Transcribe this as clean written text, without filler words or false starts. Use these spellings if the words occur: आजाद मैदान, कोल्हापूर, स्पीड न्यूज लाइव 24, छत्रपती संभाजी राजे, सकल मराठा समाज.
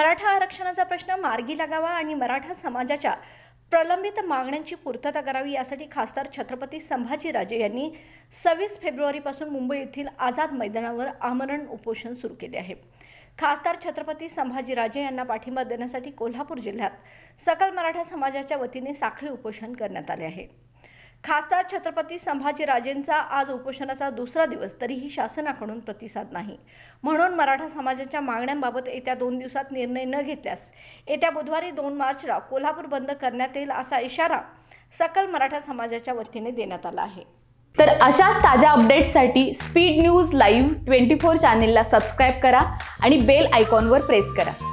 मराठा आरक्षणाचा प्रश्न मार्गी लागावा आणि मराठा समाजाच्या प्रलंबित मागण्यांची पूर्तता करावी यासाठी खासदार छत्रपती संभाजी राजे यांनी 26 फेब्रुवारी पासून मुंबई येथील आजाद मैदानावर आमरण उपोषण सुरू केले आहे। खासदार छत्रपती संभाजी राजे यांना पाठिंबा देण्यासाठी कोल्हापूर जिल्ह्यात सकल मराठा समाजाच्या वतीने साखळी उपोषण करण्यात आले आहे। खासदार छत्रपती संभाजी राजेंचा आज उपोषणाचा दुसरा दिवस तरीही शासनाकडून प्रतिसाद नाही, म्हणून मराठा समाजाच्या मागण्यांबाबत येत्या 2 दिवसात निर्णय न घेतल्यास येत्या बुधवारी 2 मार्चला कोल्हापूर बंद करण्यात येईल असा इशारा सकल मराठा समाजाच्या वतीने देण्यात आला आहे। तर अशाच ताजा अपडेट्ससाठी स्पीड न्यूज लाइव 24 चॅनलला सबस्क्राइब करा आणि बेल आयकॉनवर प्रेस करा।